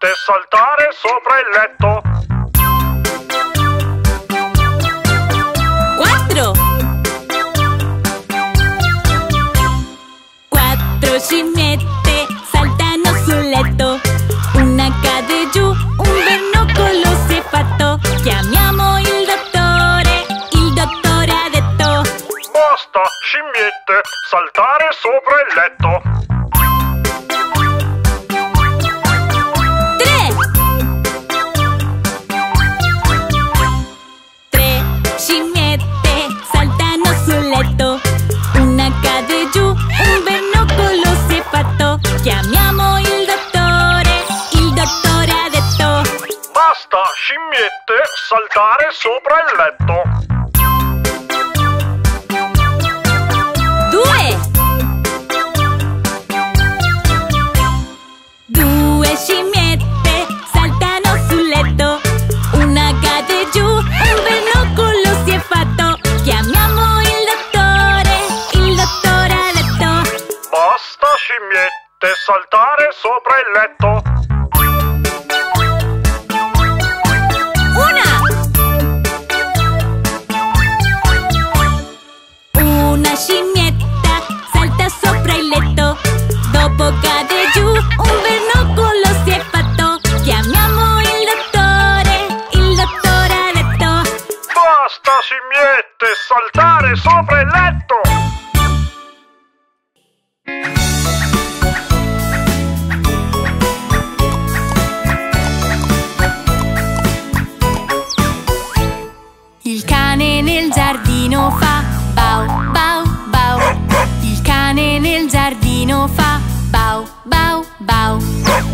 e saltare sopra il letto. 4 scimmiette saltano sul letto. Una cade giù, un bernoccolo si è fatto. Chiamiamo il dottore ha detto: basta scimmiette, saltare sopra il letto. 3 scimmiette saltano sul letto. Una cade giù, un bernoccolo si è fatto. Chiamiamo il dottore ha detto: basta scimmiette, saltare sopra il letto. 2 scimmiette saltano sul letto. Una cade giù, un bernoccolo si è fatto. Chiamiamo il dottore ha detto: basta scimmiette, saltare sopra il letto. 1 scimmietta salta sopra il letto. Dopo cade giù, un bernoccolo si è fatto. Chiamiamo il dottore ha detto: basta scimmiette, saltare sopra il letto. Il cane nel giardino fa bau, bau, bau. Il cane nel giardino fa bau, bau, bau.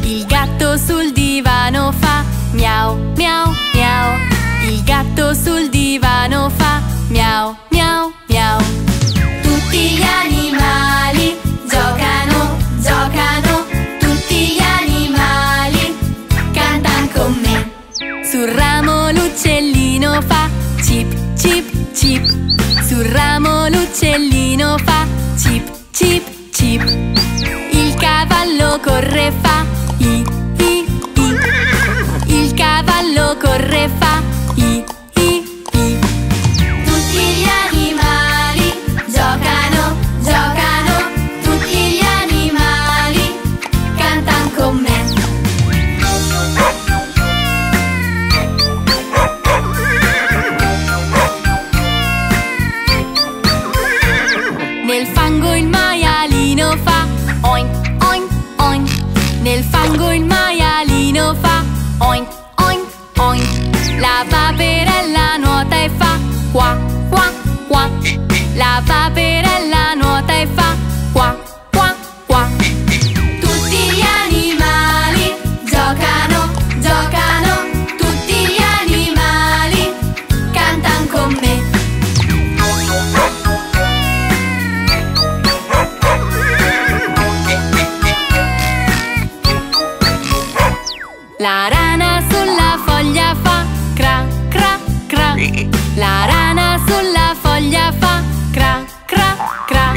Il gatto sul divano fa miau, miau, miau. Il gatto sul divano fa miau, miau, miau. Tutti gli animali giocano, giocano. Tutti gli animali cantano con me. Sul ramo l'uccellino fa cip, cip, cip. Sul ramo l'uccellino fa cip, cip, cip. Il cavallo corre fa i, i, i. Il cavallo corre fa i, i, i. Tutti gli animali giocano, giocano. Tutti gli animali cantano con me. Nel fango il maialino fa oink. Nel fango il maialino fa oink, oink, oink. La paperella nuota e fa qua, qua, qua. La paperella nuota e fa qua, qua, qua. Tutti gli animali giocano, giocano. Tutti gli animali cantano con me. La rana sulla foglia fa cra, cra, cra. La rana sulla foglia fa cra, cra, cra.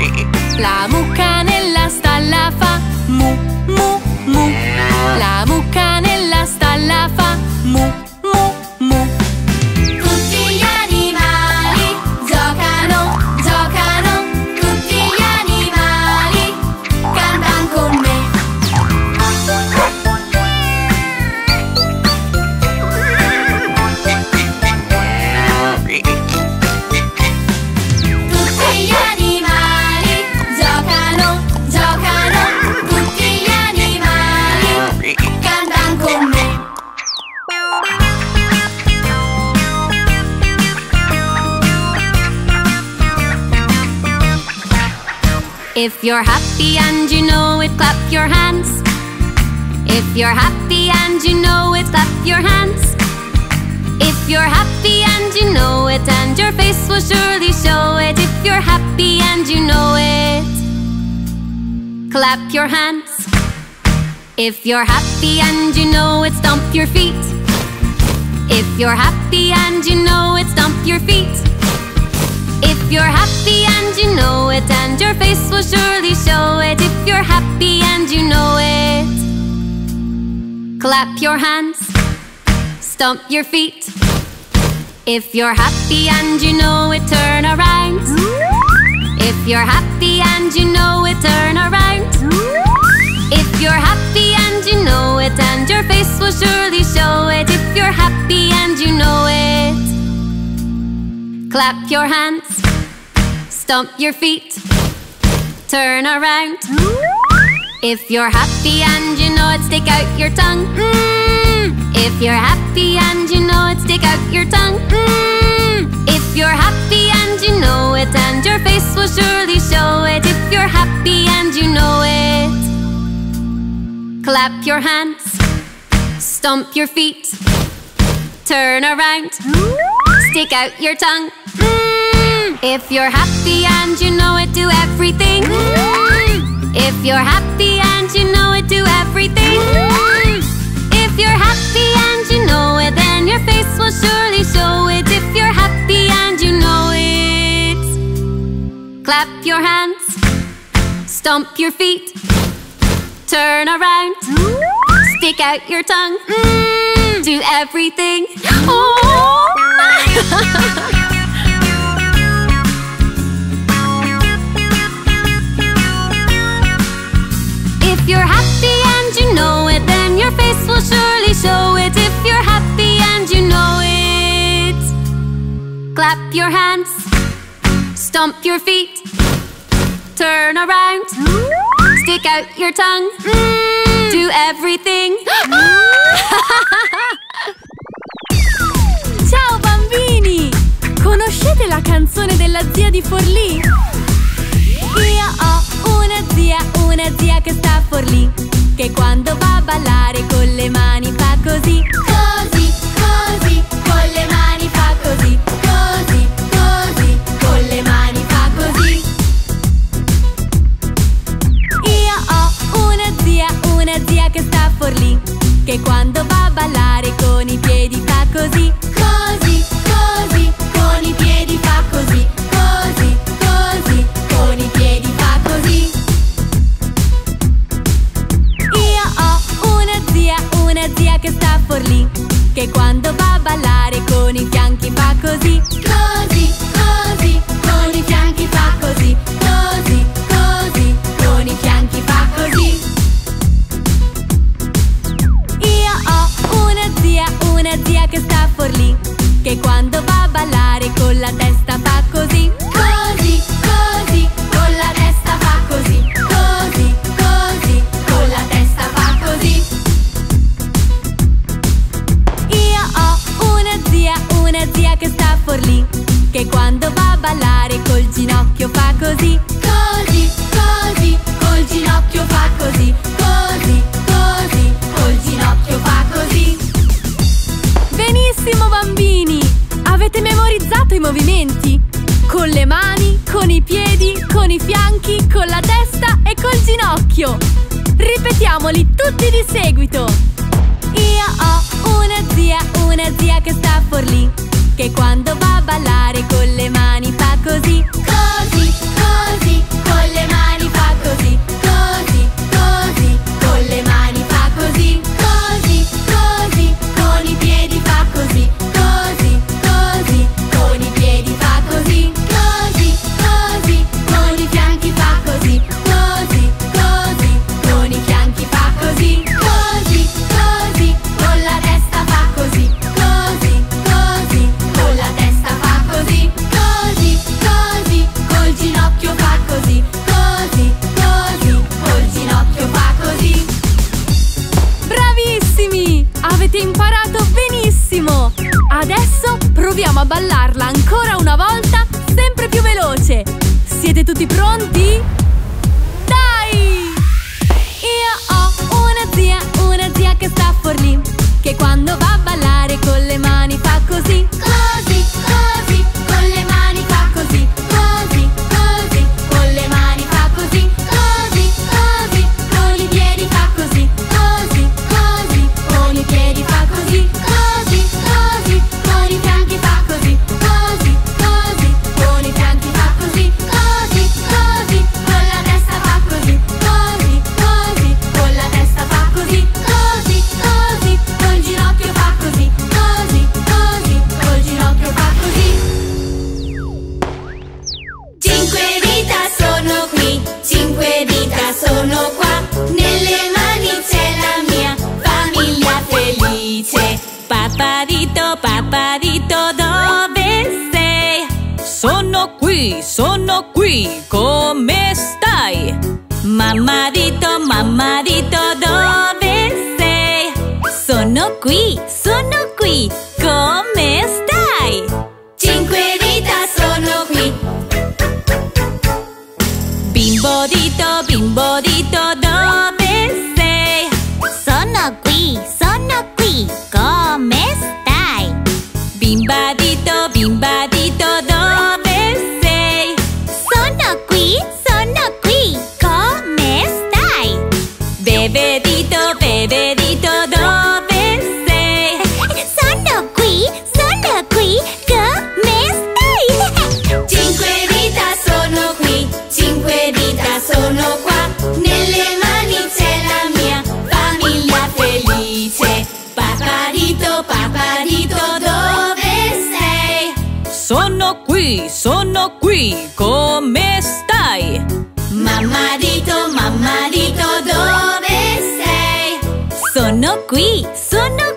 La mucca nella stalla fa mu, mu, mu. La mucca nella stalla fa mu, mu, mu. Tutti gli animali giocano, giocano. Tutti gli animali cantano con me. If you're happy and you know it, clap your hands. If you're happy and you know it, clap your hands. If you're happy and you know it, and your face will surely show it. If you're happy and you know it, clap your hands. If you're happy and you know it, stomp your feet. If you're happy and you know it, stomp your feet. If you're happy and you know it, and your face will surely show it. If you're happy and you know it, Clap your hands, stomp your feet. If you're happy and you know it, turn around. If you're happy and you know it, turn around. If you're happy and you know it, and your face will surely show it. If you're happy and you know it, clap your hands, stomp your feet, turn around. If you're happy and you know it, stick out your tongue. If you're happy and you know it, stick out your tongue. If you're happy and you know it, and your face will surely show it. If you're happy and you know it, clap your hands, stomp your feet, turn around, stick out your tongue. If you're happy and you know it, do everything. If you're happy and you know it, do everything. If you're happy and you know it, then your face will surely show it. If you're happy and you know it, clap your hands, stomp your feet, turn around, stick out your tongue, do everything. Oh! If you're happy and you know it, then your face will surely show it. If you're happy and you know it, clap your hands, stomp your feet, turn around, stick out your tongue, do everything. Ciao bambini! Conoscete la canzone della zia di Forlì? Io ho una zia che sta a Forlì, che quando va a ballare con le mani fa così, così, così, con le mani fa così, così, così, con le mani fa così. Io ho una zia che sta a Forlì, che quando va a ballare con i piedi fa così, così, così, con i piedi fa così, così, così, con i piedi fa così. Una zia che sta a Forlì, che quando va a ballare con i fianchi fa così, così, così, con i fianchi fa così, così, così, con i fianchi fa così. Io ho una zia che sta a Forlì, che quando va a ballare con la testa fa così, così, così, con la testa fa così, così, così, con la testa fa così. Una zia che sta a Forlì, che quando va a ballare col ginocchio fa così, così, così, col ginocchio fa così, così, così, col ginocchio fa così. Benissimo bambini! Avete memorizzato i movimenti? Con le mani, con i piedi, con i fianchi, con la testa e col ginocchio. Ripetiamoli tutti di seguito! Io ho una zia che sta a Forlì, che quando va a ballare con le mani fa così, così, così, con le mani fa così, così, così, con le mani fa così, così, così, con i piedi fa così, così, così, con i piedi fa così, così, così, con i fianchi fa così, così, così, con i fianchi fa così, così, così. Con la testa fa così, così, così, con la testa fa così, così, così, col ginocchio fa così, così, così, col ginocchio fa così. Bravissimi! Avete imparato benissimo! Adesso proviamo a ballarla ancora una volta, sempre più veloce. Siete tutti pronti? Dai! Io ho una zia che sta a Forlì, che quando va a ballare con le mani fa così, così, così, con le mani fa così, così, così, con le mani fa così, così, così, con i piedi fa così, così, così, con i piedi fa così, così, così, con i fianchi fa così, così, così, con i fianchi fa così, così, così. Papadito, papadito, dove sei? Sono qui, come stai? Mammadito, mammadito, dove sei? Sono qui, come stai? Cinque dita, sono qui. Bimbodito, bimbodito, dove sei? Sono qui, come stai? Bimbadito, bimbadito, dove sei? Sono qui, come stai? Bevedito, bevedito, dove sei? Sono qui, come stai? Cinque dita sono qui, cinque dita sono qua, nelle mani c'è la mia famiglia felice. Papadito, dove sei? Sono qui, come stai? Mammadito, dove sei? Sono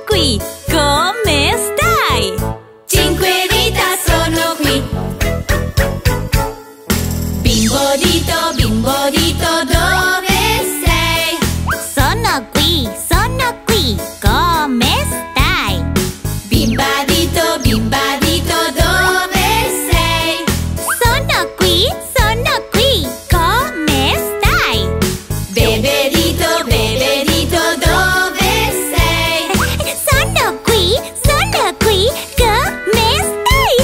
qui, come stai? Cinque dita sono qui. Bimbodito, dove sei? Sono qui, come stai? Bimbadito, dove sei? Sono qui, come stai? Bevedito, dove sei? Sono qui, come stai?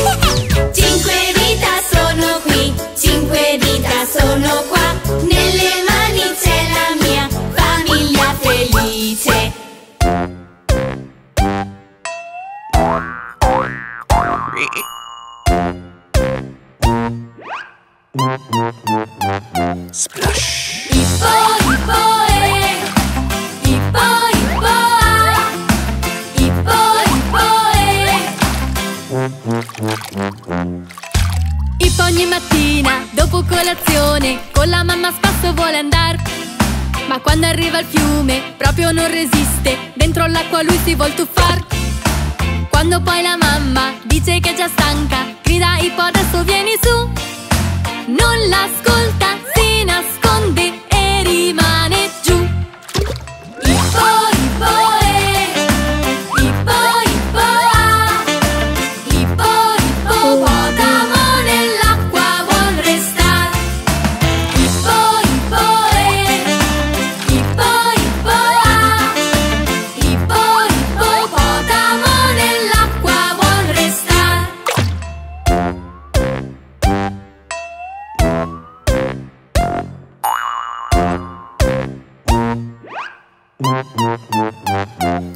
Cinque dita sono qui, cinque dita sono qua, nelle mani c'è la mia famiglia felice. Splash! Ippo ogni mattina dopo colazione con la mamma a spasso vuole andare, ma quando arriva al fiume proprio non resiste, dentro l'acqua lui si vuol tuffar. Quando poi la mamma dice che è già stanca, grida Ippo adesso vieni su. Non l'ascolta, si nasconde e rimane giù.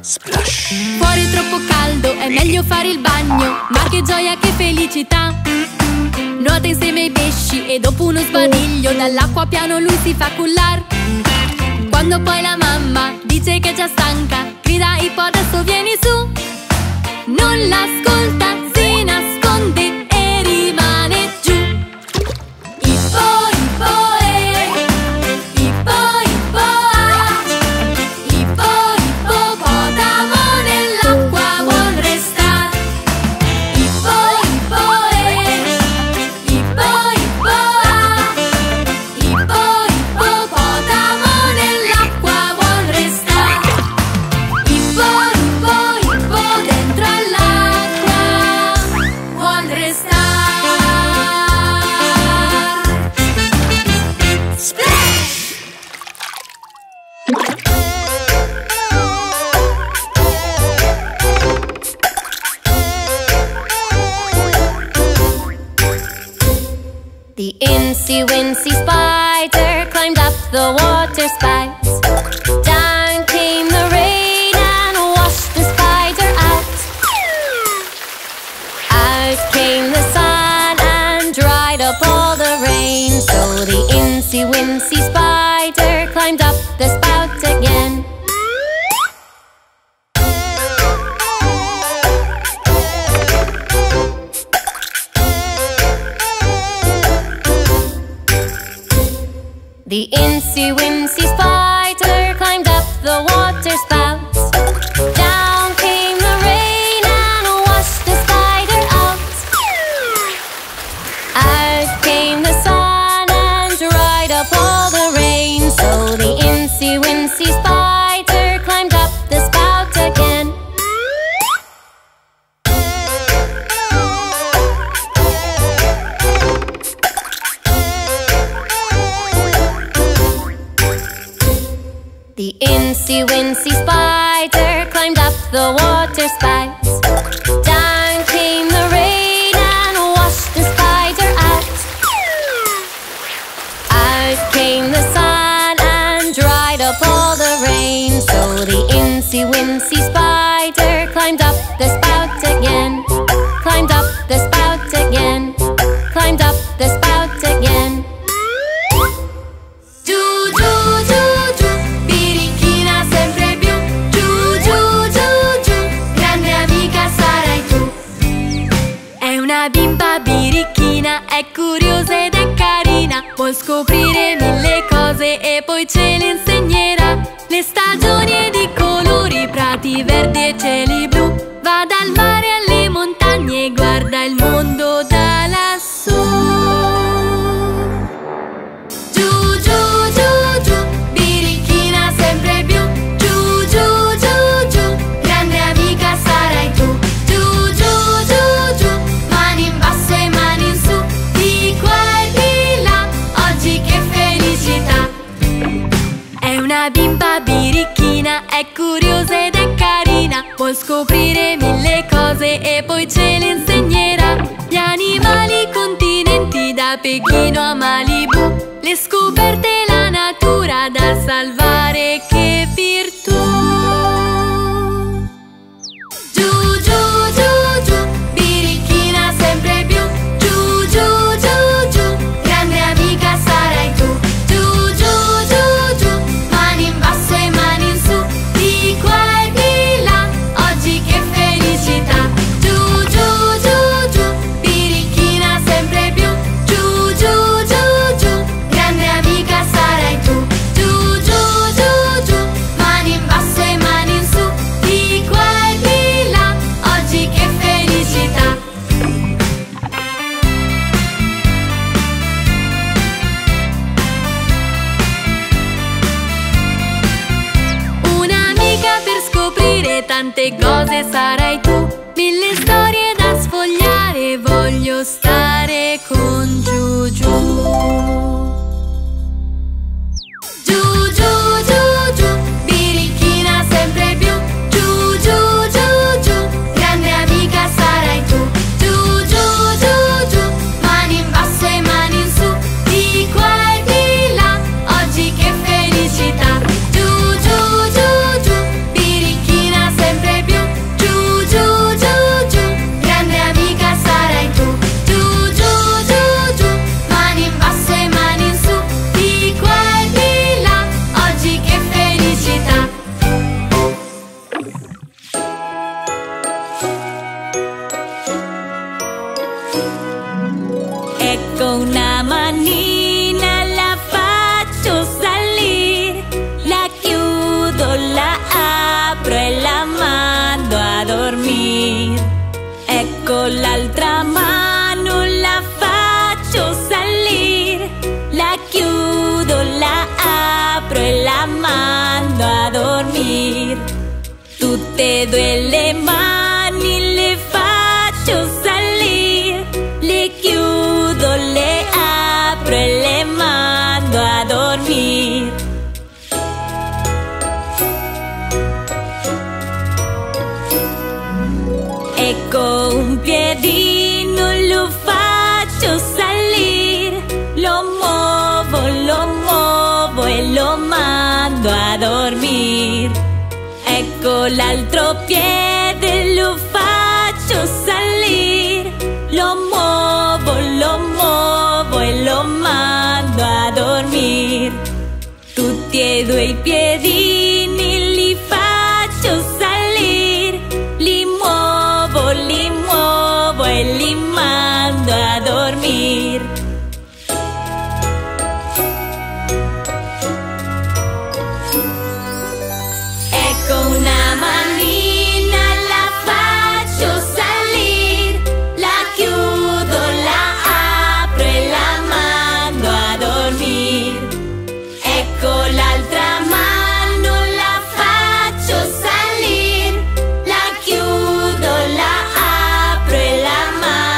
Splash! Fuori è troppo caldo, è meglio fare il bagno, ma che gioia, che felicità! Nuota insieme ai pesci e dopo uno sbadiglio dall'acqua piano lui si fa cullar. Quando poi la mamma dice che è già stanca, grida Ippo adesso vieni su. Non l'ascolta, si nasconde e rimane giù. The Incy Wincy spider climbed up the water spouts. Down came the rain and washed the spider out. Out came the sun and dried up all the rain. So the Incy Wincy spider climbed up the spout again. The Incy Wincy spider climbed up the water spout. Down came the rain. Wincy spider climbed up the water spouts. Down came the rain and washed the spider out. Out came the sun and dried up all the rain. So the Incy Wincy spider climbed up the spout again. Climbed up the spout again. Climbed up the spout again. Birichina è curiosa ed è carina, vuol scoprire mille cose e poi ce le insegnerà. Le stagioni ed i colori, prati verdi e cieli blu. Va dal mare alle montagne e guarda il mondo da lassù. Giù, giù, giù, giù, Birichina sempre più. Giù, giù, giù, giù, grande amica sarai tu. Giù, giù, giù, giù, mani in basso e mani in su. Di qua e di là, oggi che felicità. È una bimba birichina, è curiosa ed è carina, vuol scoprire mille cose e poi ce le insegnerà. Gli animali, i continenti, da Pechino a Malibu. Le scoperte e la natura da salvare, che virtù. Giù, giù, giù, giù, Birichina sempre più. Giù, giù, giù, giù, grande amica sarai tu. Giù, giù, giù, giù, mani in basso e mani in su. Di qua e di là, oggi che felicità. Giù, giù, giù, giù, Birichina sempre più. Giù, giù, giù, giù, grande amica sarai tu. Giù, giù, giù, giù, mani in basso e mani in su. Di qua e di là, oggi che felicità. Un'amica per scoprire tante cose sarai tu. Mille storie da sfogliare, voglio stare con Giù, giù. Giù, giù, giù, giù, Birichina sempre più. Giù, giù, giù, giù, grande amica sarai tu. Giù, giù, giù, giù, mani in basso e mani in su. Di qua e di là, oggi che felicità. Giù, giù, giù, giù, Birichina sempre più. Giù, giù, giù, giù, grande amica sarai tu. Giù, giù, giù, giù, mani in basso e mani in su. Di qua e di là, oggi che felicità. Ecco una manina, la faccio salire, la chiudo, la apro e la mando a dormire. Ecco l'altra mano, la faccio salire, la chiudo, la apro e la mando a dormire. Tutte e due le mani le faccio salire, le chiudo, le apro e le mando a dormire. Ecco un piedino, lo faccio salire, lo muovo e lo mando a dormire. Ecco l'altro piede, lo faccio salire, lo muovo e lo mando a dormire. Tutti e due i piedini li faccio salire, li muovo e li mando a dormire. Ecco una manina, la faccio salire, la chiudo, la apro e la mando a dormire. Ecco l'altra mano, la faccio salire, la chiudo, la apro e la mando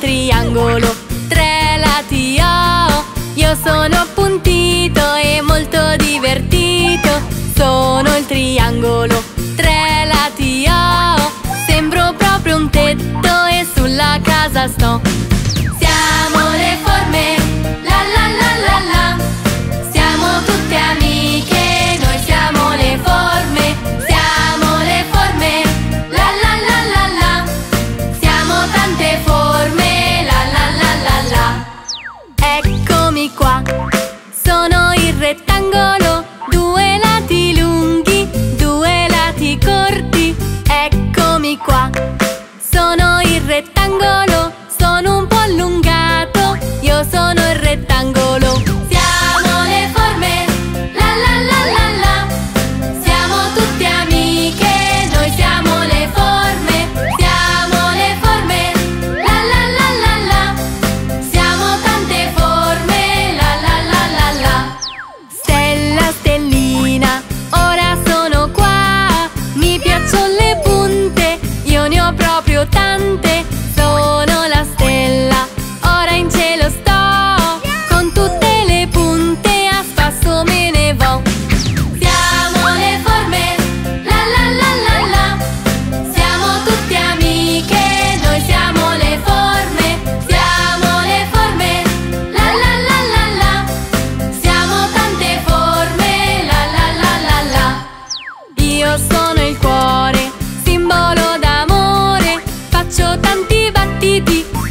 triangolo, tre lati ho. Io sono appuntito e molto divertito. Sono il triangolo, tre lati ho. Sembro proprio un tetto e sulla casa sto. Siamo le forme, la la la la la. Siamo tutte amiche, noi siamo le forme. Siamo le forme, la la la la la. Siamo tante forme, la la la la la. Eccomi qua, sono il rettangolo. Due lati lunghi, due lati corti. Eccomi qua, sono il rettangolo. Sono un po' allungato, io sono il rettangolo. Siamo le forme, la la la la la. Siamo tutte amiche, noi siamo le forme. Siamo le forme, la la la la la. Siamo tante forme, la la la la la. Stella, stellina, ora sono qua. Mi piacciono le punte, io ne ho proprio tante. Sono la stella, ora in cielo sto. Con tutte le punte a spasso me ne vo. Siamo le forme, la la la la la. Siamo tutte amiche, noi siamo le forme. Siamo le forme, la la la la la. Siamo tante forme, la la la la la. Io sono il cuore, simbolo d'amore. Faccio tanti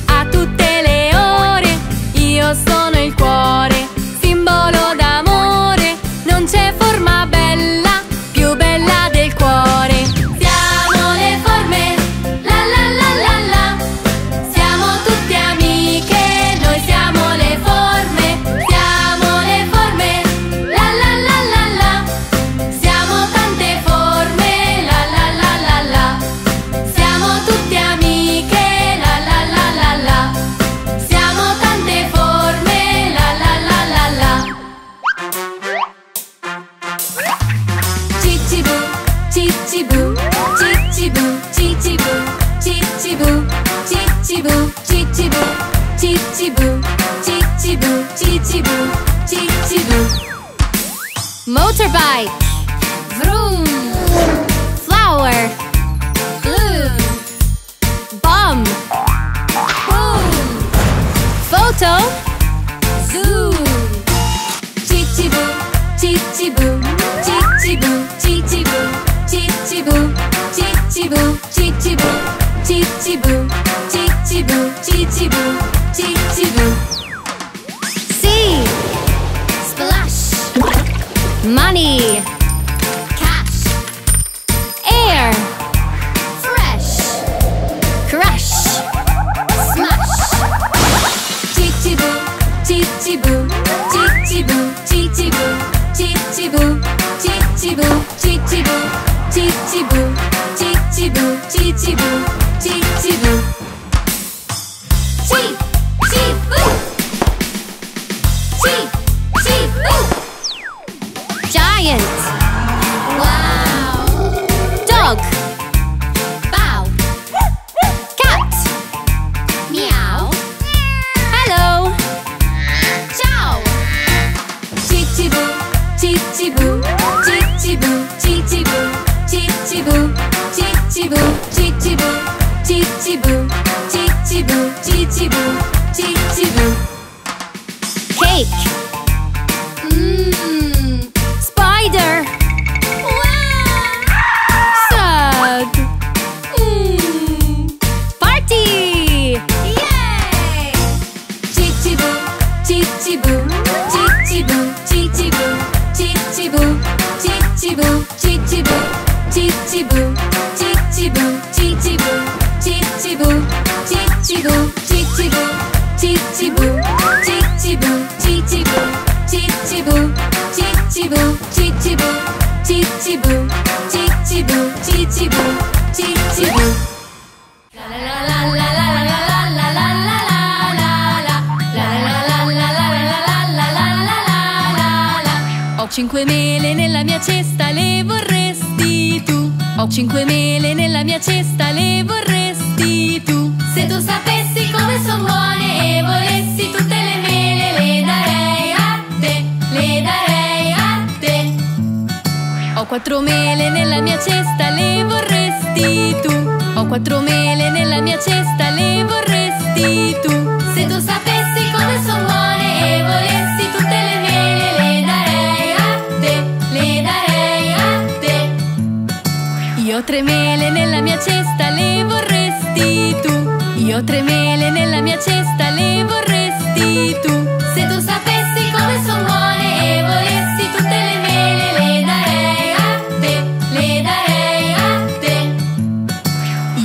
a tutte le ore. Io sono il cuore, simbolo d'amore. Non c'è forma bella, più bella del cuore. Siamo le forme, la la la la la. Siamo tutte amiche, noi siamo le forme. Siamo le forme, la la la la la. Siamo tante forme, la la la la la. Siamo tutte amiche, motorbike, vroom, flower, blue, bomb, boom, photo, zoo, chichibu, chichibu, chichibu, chichibu, chichibu, chichibu, chichibu, chichibu, chichibu, chichibu, chichibu. Money, cash, air, fresh, crush, smash. Chichibu, chichibu, chichibu, chichibu, chichibu, chichibu, chichibu, chichibu, chichibu, chichibu, chichibu. Wow. Dog, bow, cat, meow, hello, ciao. Chichibu, chichibu, chichibu, chichibu, chichibu, chichibu, chichibu, chichibu, chichibu, chichibu, chichibu. Cake. Ho 5 mele nella mia cesta, le vorresti tu? Ho 5 mele nella mia cesta, le vorresti tu? Se tu sapessi come sono quattro mele nella mia cesta, le vorresti tu. Ho quattro mele nella mia cesta, le vorresti tu. Se tu sapessi come son buone e volessi tutte le mele, le darei a te, le darei a te. Io ho tre mele nella mia cesta, le vorresti tu. Io ho tre mele nella mia cesta, le vorresti tu. Se tu sapessi come son buone e volessi tutte le mele, le darei a te, le darei a te.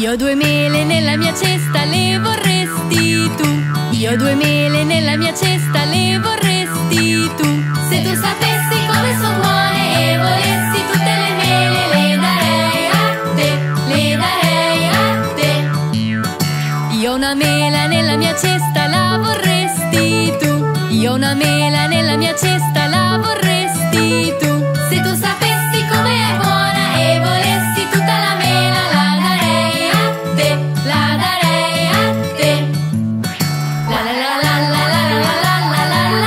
Io ho due mele nella mia cesta, le vorresti tu. Io ho due mele nella mia cesta, le vorresti tu. Se tu sapessi come son buone e volessi tutte le mele, le darei a te, le darei a te. Io ho una mela nella mia cesta, la vorresti tu. Io ho una mela nella mia cesta, la vorresti tu. Se tu sapessi com'è buona e volessi tutta la mela, la darei a te, la darei a te. La la la la la la la la la la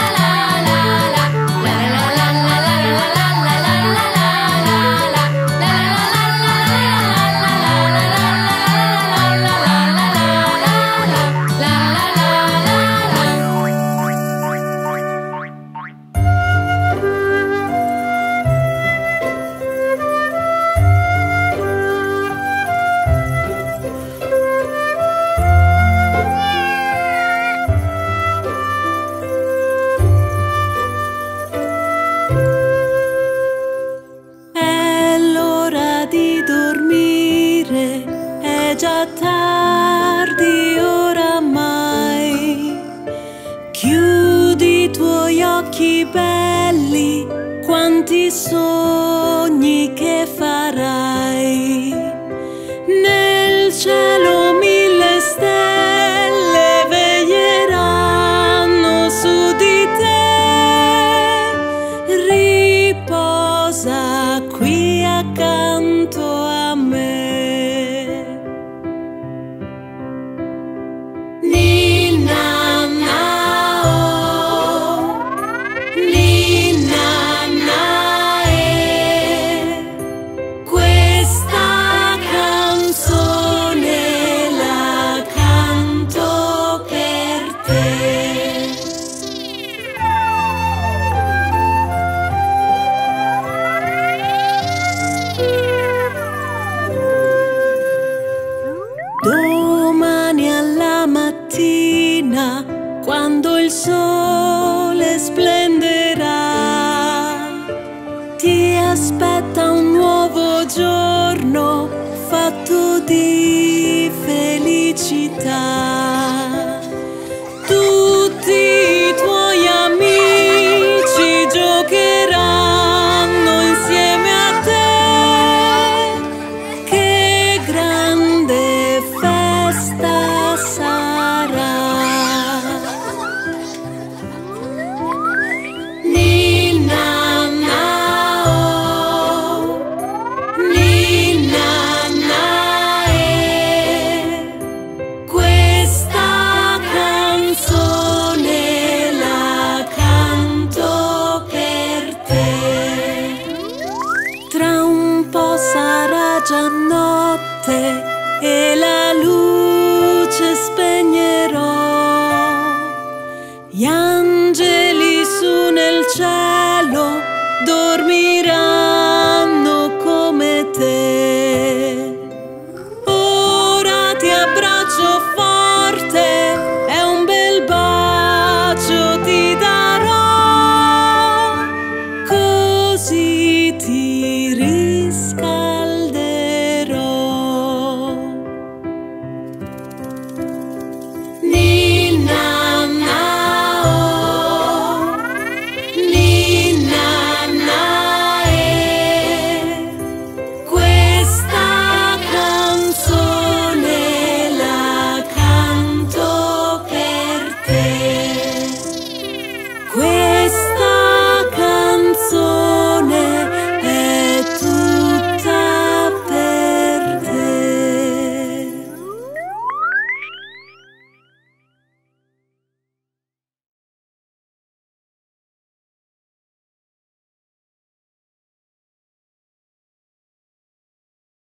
Gli angeli su nel cielo dormiranno.